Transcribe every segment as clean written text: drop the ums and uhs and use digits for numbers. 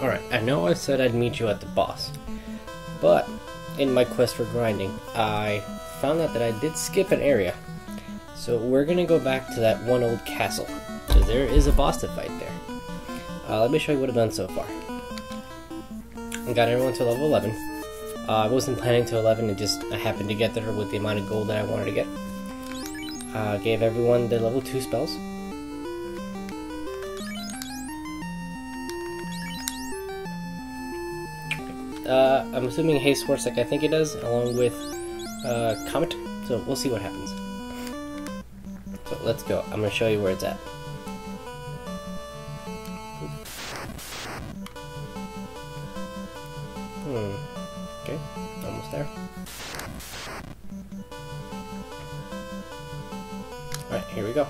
Alright, I know I said I'd meet you at the boss, but in my quest for grinding, I found out that I did skip an area. So we're gonna go back to that one old castle, because there is a boss to fight there. Let me show you what I've done so far. I got everyone to level 11. I wasn't planning to 11, I happened to get there with the amount of gold that I wanted to get. Gave everyone their level 2 spells. I'm assuming haste works like I think it does, along with Comet, so we'll see what happens. So let's go. I'm going to show you where it's at. Okay, almost there. Alright, here we go.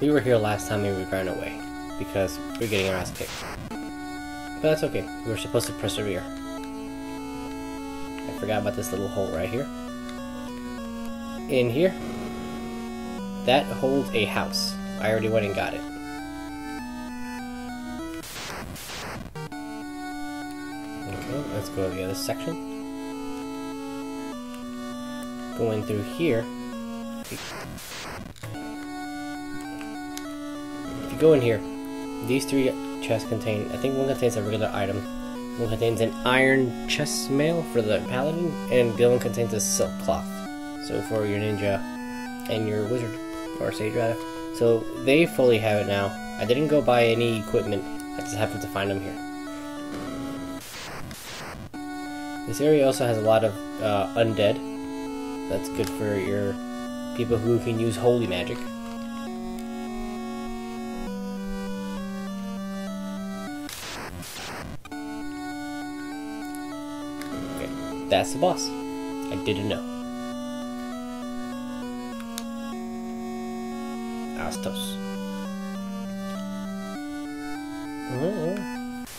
We were here last time and we ran away, because we're getting our ass kicked. But that's okay, we were supposed to persevere. I forgot about this little hole right here. In here, that holds a house. I already went and got it. Okay, let's go to the other section. Going through here. If you go in here, these three chests contain, I think one contains a regular item, one contains an iron chest mail for the paladin, and the other one contains a silk cloth. So for your ninja and your wizard, or sage rather. So they fully have it now. I didn't go buy any equipment, I just happened to find them here. This area also has a lot of undead. That's good for your people who can use holy magic. Okay, that's the boss. I didn't know. Astos.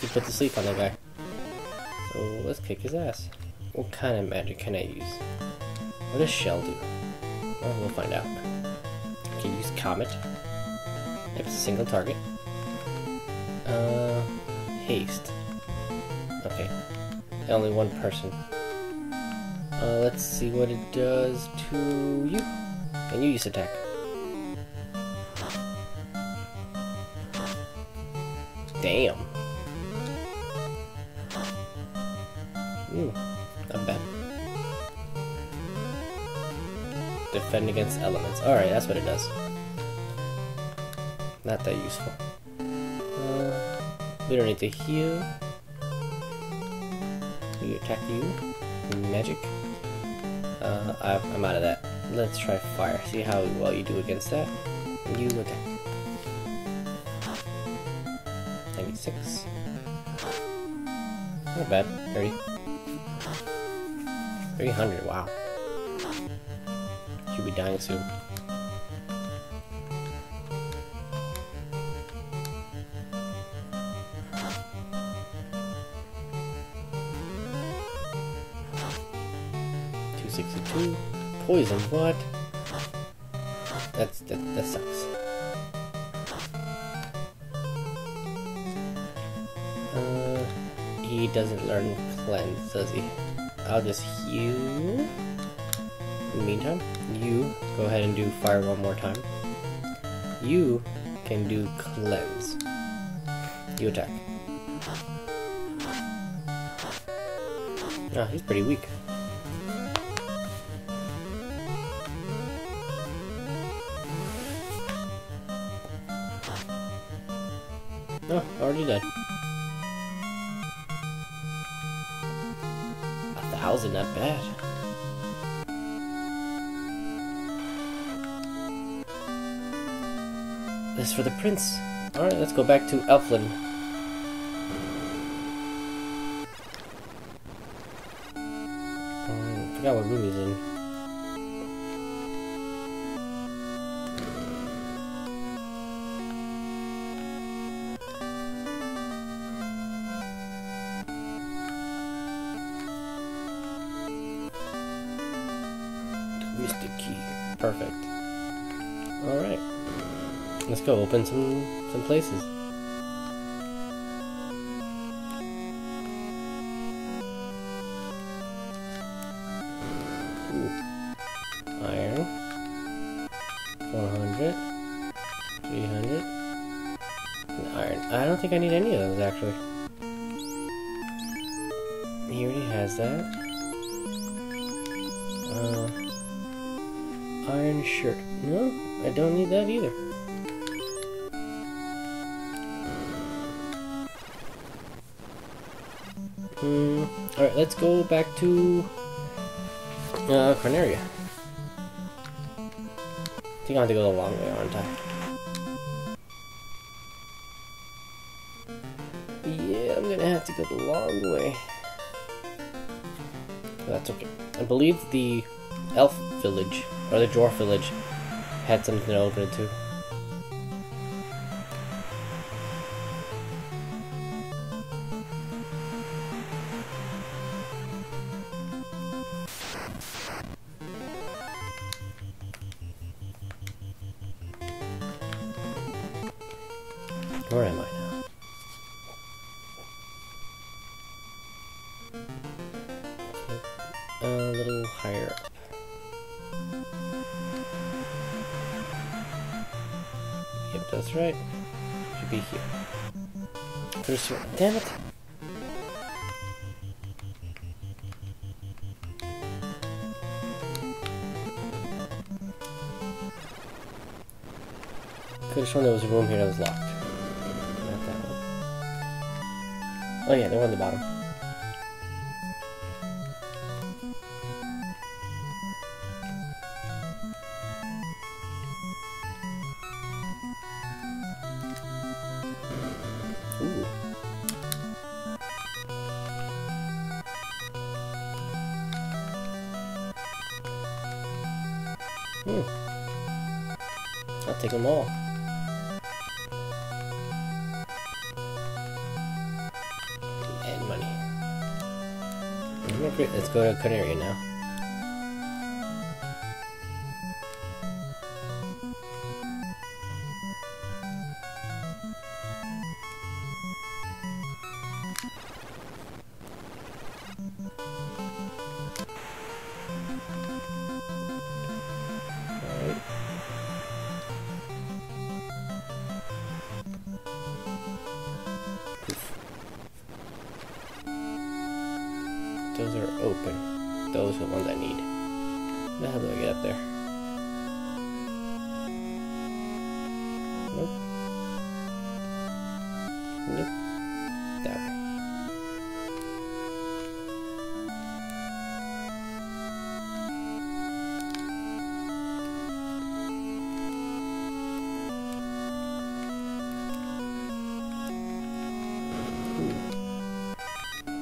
He put to sleep on that guy. So let's kick his ass. What kind of magic can I use? What does shell do? Well, we'll find out. I can use comet. If it's a single target. Haste. Okay. Only one person. Let's see what it does to you. And you use attack. Damn. Not bad. Defend against elements. Alright, that's what it does. Not that useful. We don't need to heal. We attack you. Magic. I'm out of that. Let's try fire. See how well you do against that. You attack. 6. Not bad. 30. 300, wow. Should be dying soon. $262. Poison, what? That sucks. He doesn't learn cleanse, does he? I'll just heal. In the meantime, you go ahead and do fire one more time. You can do cleanse. You attack. Ah, he's pretty weak. Oh, already dead. 1,000, not bad. This is for the prince. Alright, let's go back to Elfin. Forgot what room he's in. Mystic key. Perfect. Alright. Let's go open some places. think I need any of those, actually. He already has that. Iron shirt. No, I don't need that either. Alright, let's go back to Cornelia. I think I have to go the long way, aren't I? Yeah, I'm gonna have to go the long way. But that's okay. I believe the elf village, or the dwarf village, had something to open it to. Where am I now? A little higher up. Yep, that's right. Should be here. First one. Damn it! Could have shown there was a room here that was locked. Oh yeah, they're on the bottom. Ooh. I'll take them all. Let's go to Cornelia now. Alright. Those are open. Those are the ones I need. How do I get up there? Nope. Nope. That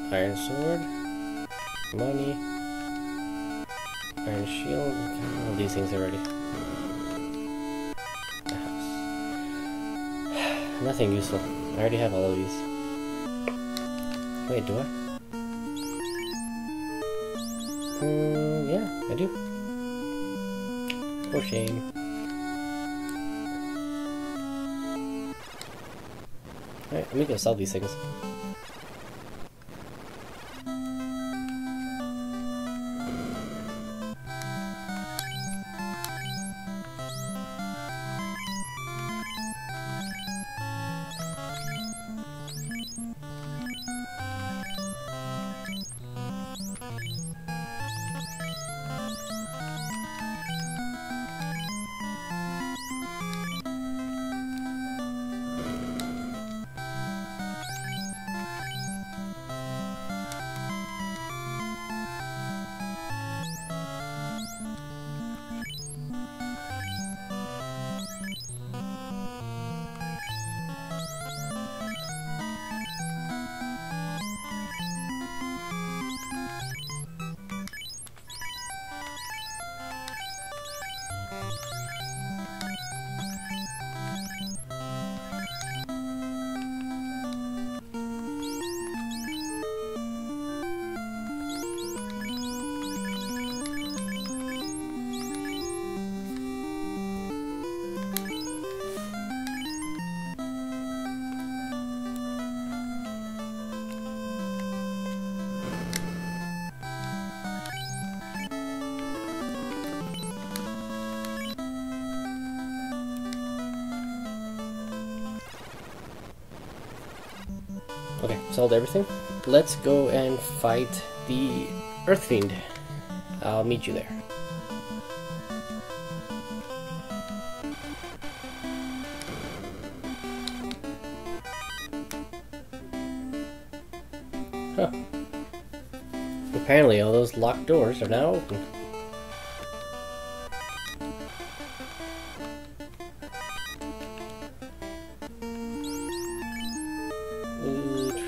way. Ooh. Iron sword. Money, iron shield, all these things already. The house. Nothing useful. I already have all of these. Wait, do I? Yeah, I do. For shame. Alright, let me go sell these things. Okay, sold everything. Let's go and fight the Earth Fiend. I'll meet you there. Huh. Apparently all those locked doors are now open.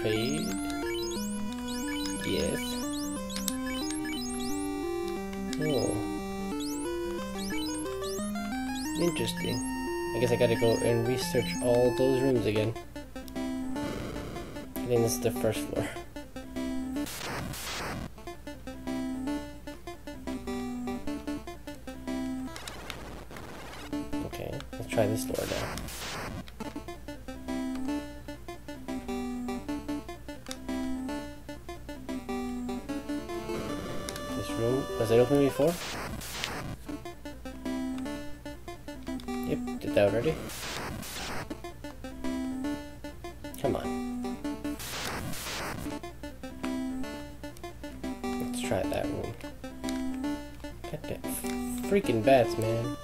Trade. Yes. Oh. Interesting. I guess I gotta go and research all those rooms again. I think this is the first floor. Okay, let's try this door now. Was it open before? Yep, did that already. Come on. Let's try that room. Goddamn freaking bats, man.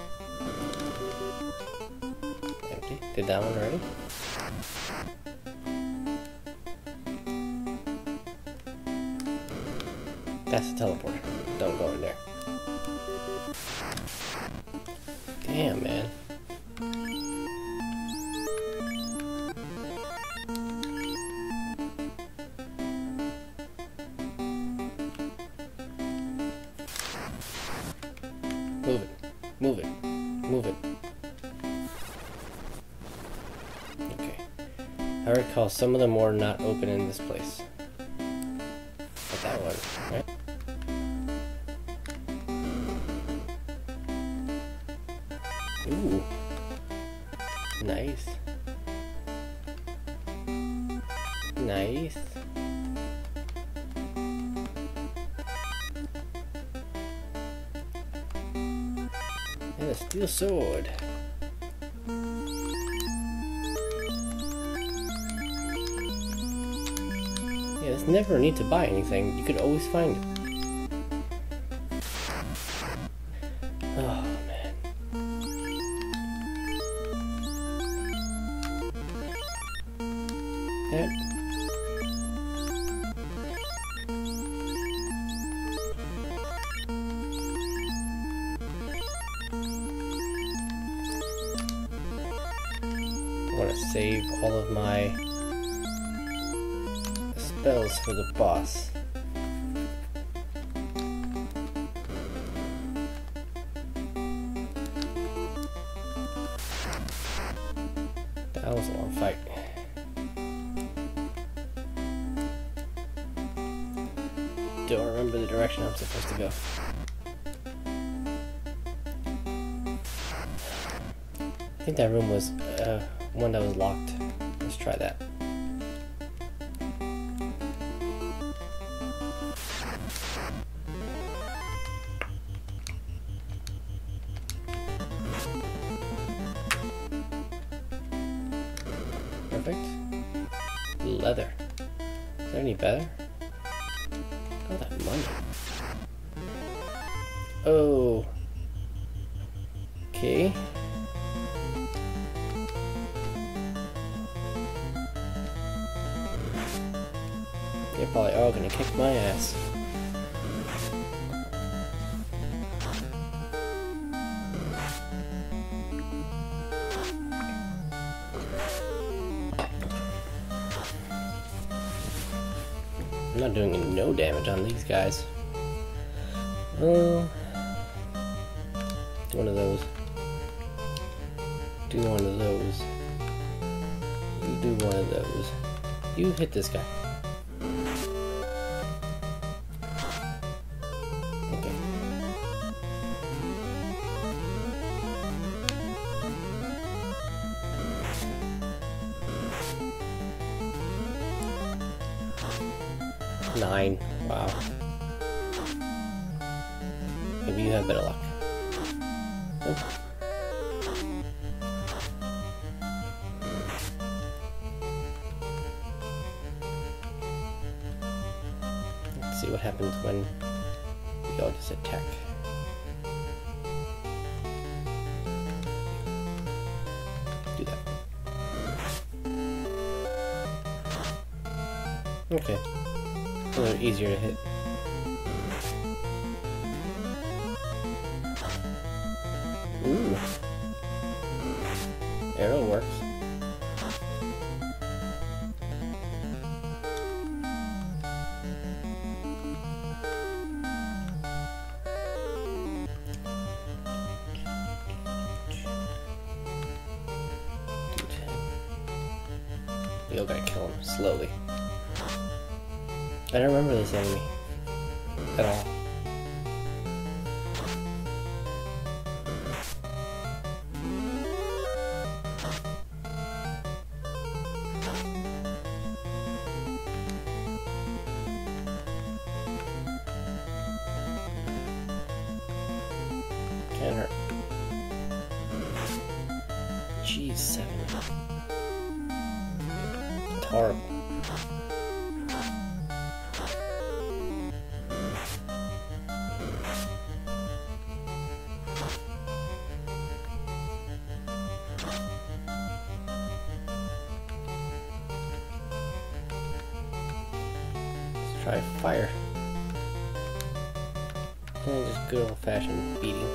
Empty. Did that one already? That's a teleporter. Don't go in there. Damn, man. Move it. Move it. Move it. Okay. I recall some of them were not open in this place. But that one, right? Ooh, nice, nice. And a steel sword. Yeah, there's never a need to buy anything. You could always find it. There. I want to save all of my spells for the boss. That was a long fight. Don't remember the direction I'm supposed to go. I think that room was one that was locked. Let's try that. Perfect. Leather. Is there any better? Oh, that money. Oh. Okay. They're probably all gonna kick my ass. I'm not doing any no damage on these guys. One of those. Do one of those. You do one of those. You hit this guy. Okay. Nine. Wow. Maybe you have better luck. Nope. see what happens when we all just attack. Do that. Okay. A little easier to hit. Ooh. Arrow works. We all gotta kill him slowly. I don't remember this enemy at all. Can't hurt. Jeez, seven. It's horrible. Try fire. And just good old-fashioned beating.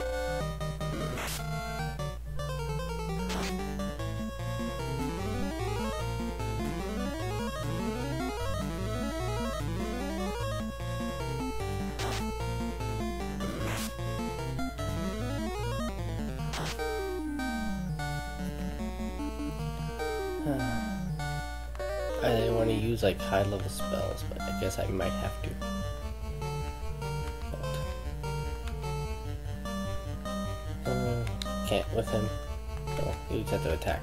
I didn't want to use like high-level spells, but I guess I might have to. Can't with him, so you just have to attack.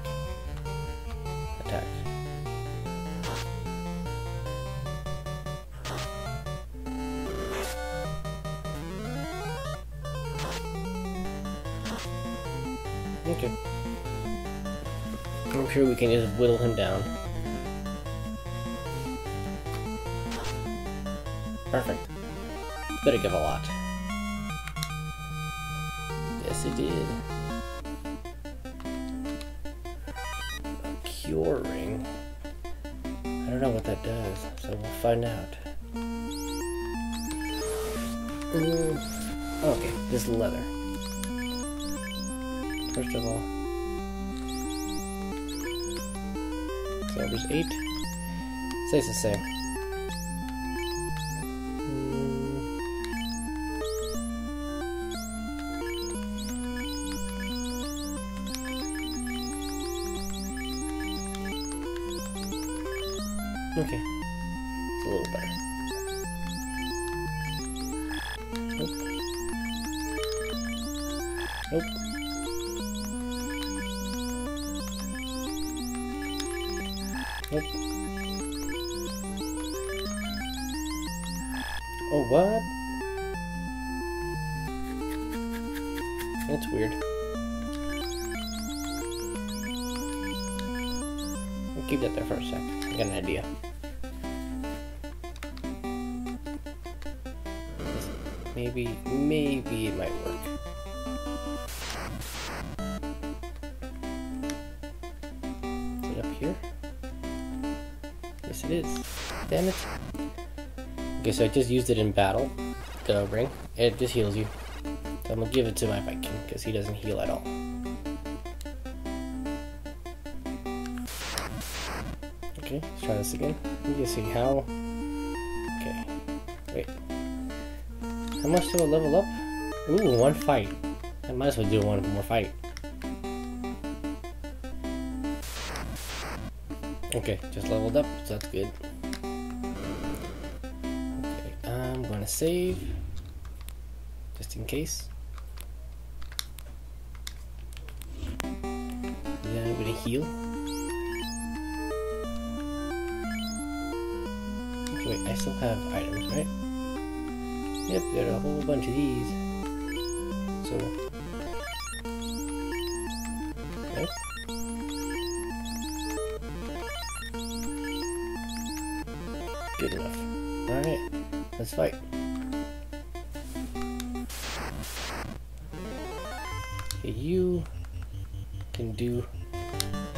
Attack. Okay. I'm sure we can just whittle him down. Perfect. Better give a lot. Yes, it did. A cure ring. I don't know what that does, so we'll find out. Okay, this leather. First of all. So there's 8. Stays the same. Okay, it's a little better. Nope. Nope. Nope. Oh, what? That's weird. We'll keep that there for a sec. I got an idea. Maybe it might work. Is it up here? Yes, it is. Damn it. Okay, so I just used it in battle, the ring, and it just heals you. So I'm gonna give it to my Viking, because he doesn't heal at all. Okay, let's try this again. You can see how. Okay, wait. How much do I level up? Ooh, one fight. I might as well do one more fight. Okay, just leveled up, so that's good. Okay, I'm gonna save. Just in case. Yeah, I'm gonna heal. Okay, wait, I still have items, right? Yep, there are a whole bunch of these. So, okay. Good enough. All right. Let's fight. Okay, you can do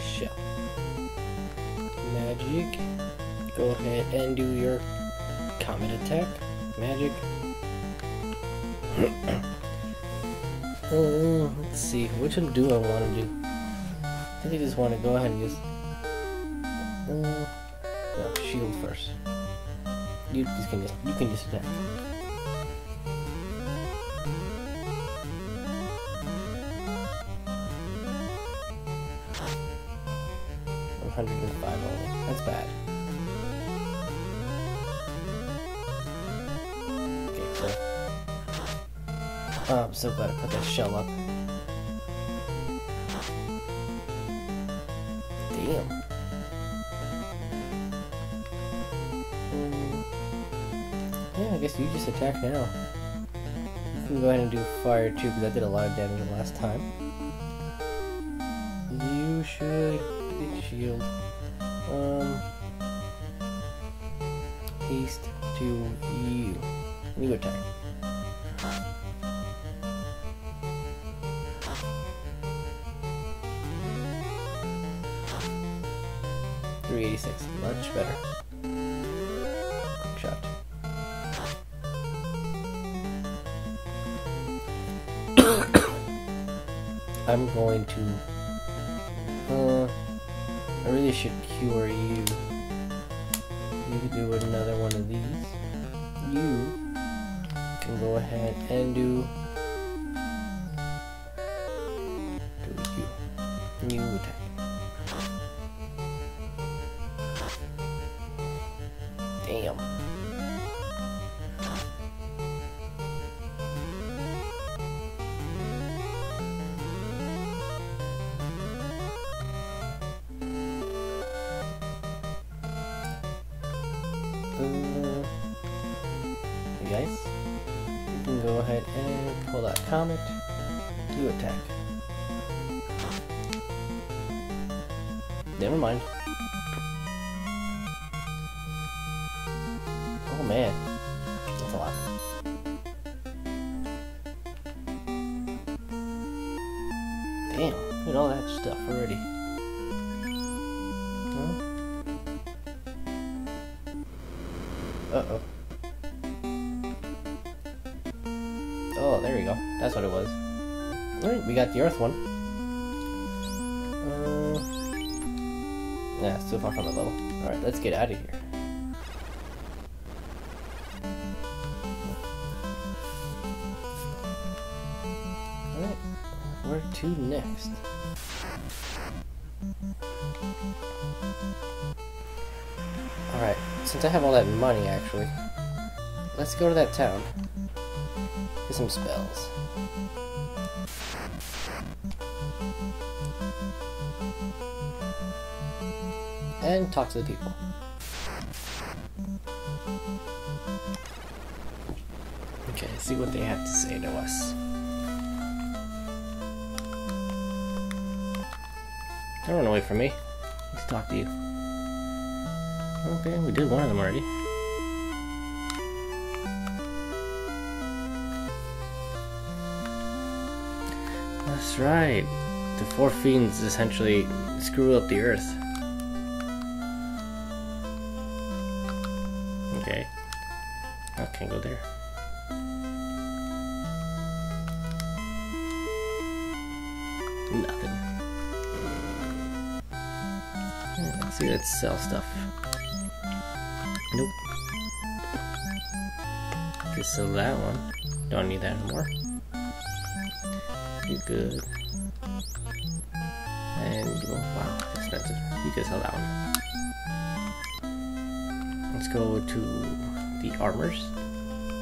shell. Magic. Go ahead and do your comet attack. Magic. Let's see, which one do I want to do? I think I just want to go ahead and use no, shield first. You can just attack. I'm 105 only. That's bad. Okay, so. Oh, I'm so glad I put that shell up. Damn. Yeah, I guess you just attack now. You can go ahead and do fire too, because I did a lot of damage the last time. You should get shield. Haste to you. New attack. Much better. Quick shot. I'm going to... I really should cure you. You can do another one of these. You can go ahead and do... you. New attack. Damn. Hey guys, you can go ahead and pull that comet. You attack. Never mind. Man, that's a lot. Damn, look at all that stuff already. Huh? Uh-oh. Oh, there we go. That's what it was. Alright, we got the Earth one. Nah, it's too far from the level. Alright, let's get out of here. To next. Alright, since I have all that money actually, let's go to that town. Get some spells. And talk to the people. Okay, see what they have to say to us. Don't run away from me. Let's talk to you. Okay, we did one of them already. That's right. The Four Fiends essentially screw up the Earth. Okay. I can't go there. Nothing. See, let's sell stuff. Nope. Just sell that one. Don't need that anymore. You good. And wow, expensive. You could sell that one. Let's go to the armors.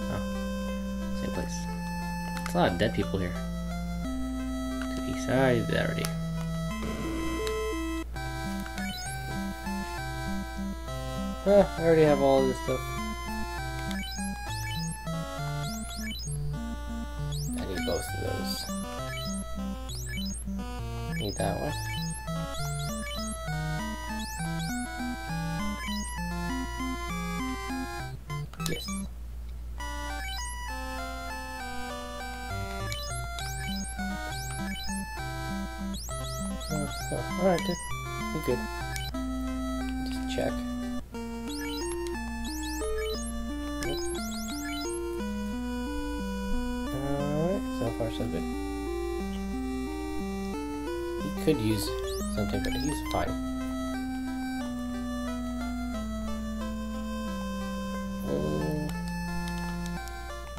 Oh, same place. There's a lot of dead people here. To the east side, there already. Huh, I already have all this stuff. I need both of those. Need that one. Yes. Oh, alright, just you're good. Just check. Alright, so far so good. He could use something, but he's fine.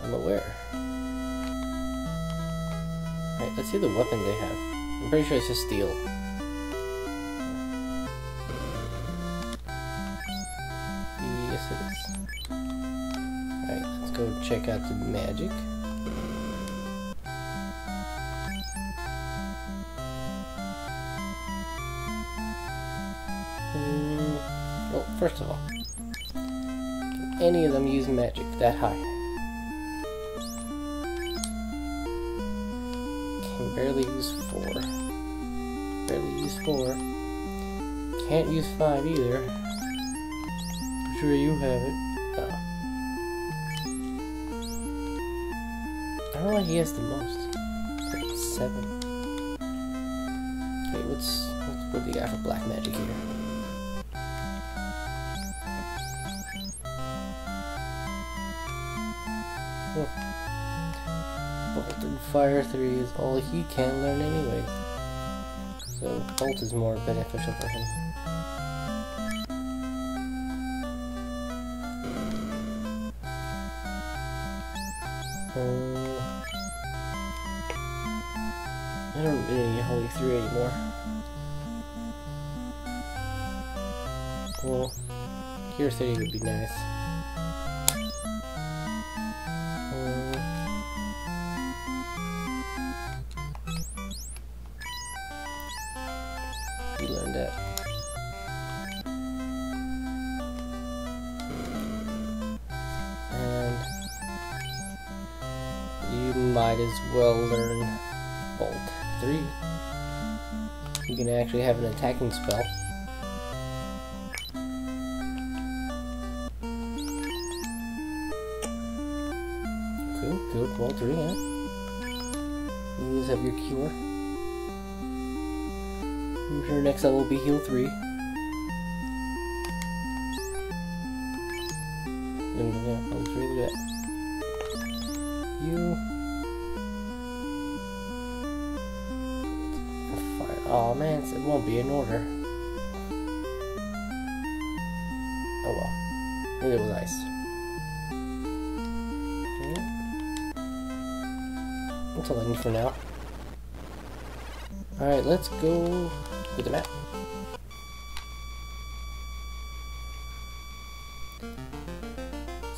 I'm aware. Alright, let's see the weapon they have. I'm pretty sure it's just steel. Yes, it is. Alright, let's go check out the magic. Well, first of all, can any of them use magic that high? Can barely use 4. Barely use 4. Can't use 5 either. I'm sure you have it. Oh. I don't know why he has the most. It's like 7. Wait, what's what do you got for black magic here? Bolted Fire 3 is all he can learn anyway, so Bolt is more beneficial for him. I don't need any Holy 3 anymore. Well, Cure 3 would be nice. Might as well learn Bolt 3. You can actually have an attacking spell. Cool, Bolt 3, huh? You always have your cure. I'm sure next level will be heal 3. Yeah, Bolt 3, look at that. You... Aw, oh, man, it won't be in order. Oh well. It was nice. That's all I need for now. Alright, let's go with the map.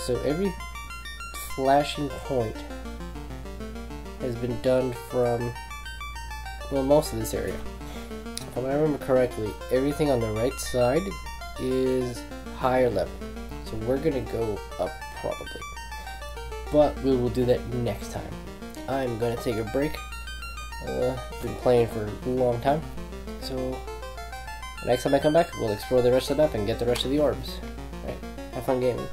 So every flashing point has been done from, well, most of this area. If I remember correctly, everything on the right side is higher level, so we're gonna go up probably, but we will do that next time. I'm gonna take a break. Been playing for a long time, so next time I come back, we'll explore the rest of the map and get the rest of the orbs. Alright, have fun gaming.